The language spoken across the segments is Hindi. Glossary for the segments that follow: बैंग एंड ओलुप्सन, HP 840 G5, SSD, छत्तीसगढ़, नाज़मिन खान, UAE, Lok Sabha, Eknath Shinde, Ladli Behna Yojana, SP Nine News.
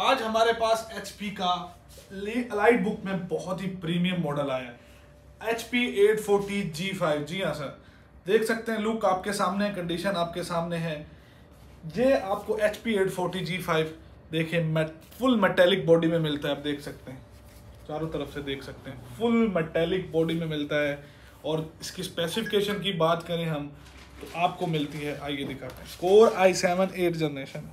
आज हमारे पास HP का एलाइट बुक में बहुत ही प्रीमियम मॉडल आया है HP 840 G5। जी हाँ सर, देख सकते हैं लुक आपके सामने, कंडीशन आपके सामने है। ये आपको HP 840 G5 देखिए फुल मेटेलिक बॉडी में मिलता है। आप देख सकते हैं चारों तरफ से, देख सकते हैं फुल मेटेलिक बॉडी में मिलता है। और इसकी स्पेसिफिकेशन की बात करें हम तो आपको मिलती है, आइए दिखाते हैं, core i7-8 generation.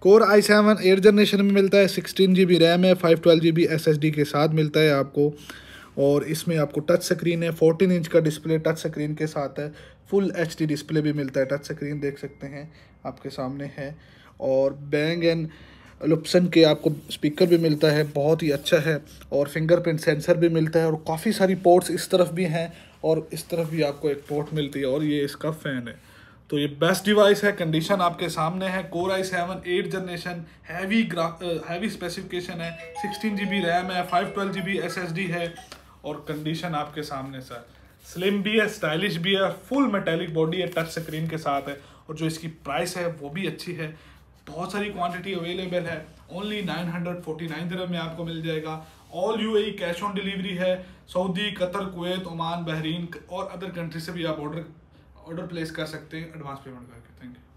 Core i7-8 generation में मिलता है, 16 GB रैम है, 512 GB SSD के साथ मिलता है आपको। और इसमें आपको टच स्क्रीन है, 14 इंच का डिस्प्ले टच स्क्रीन के साथ है, फुल HD डिस्प्ले भी मिलता है, टच स्क्रीन देख सकते हैं आपके सामने है। और बैंग एंड ओलुप्सन के आपको स्पीकर भी मिलता है, बहुत ही अच्छा है। और फिंगरप्रिंट सेंसर भी मिलता है। और काफ़ी सारी पोर्ट्स इस तरफ भी हैं और इस तरफ भी आपको एक पोर्ट मिलती है। और ये इसका फ़ैन है। तो ये बेस्ट डिवाइस है, कंडीशन आपके सामने है। Core i7-8 generation, heavy specification है, 16 GB रैम है, 512 GB SSD है। और कंडीशन आपके सामने सर, स्लिम भी है, स्टाइलिश भी है, फुल मेटेलिक बॉडी है, टच स्क्रीन के साथ है। और जो इसकी प्राइस है वो भी अच्छी है, बहुत सारी क्वांटिटी अवेलेबल है। ओनली 949 दिरहम में आपको मिल जाएगा। All UAE cash on delivery है। Saudi, Qatar, Kuwait, Oman, Bahrain और अदर कंट्री से भी आप ऑर्डर प्लेस कर सकते हैं एडवांस पेमेंट करके। Thank you.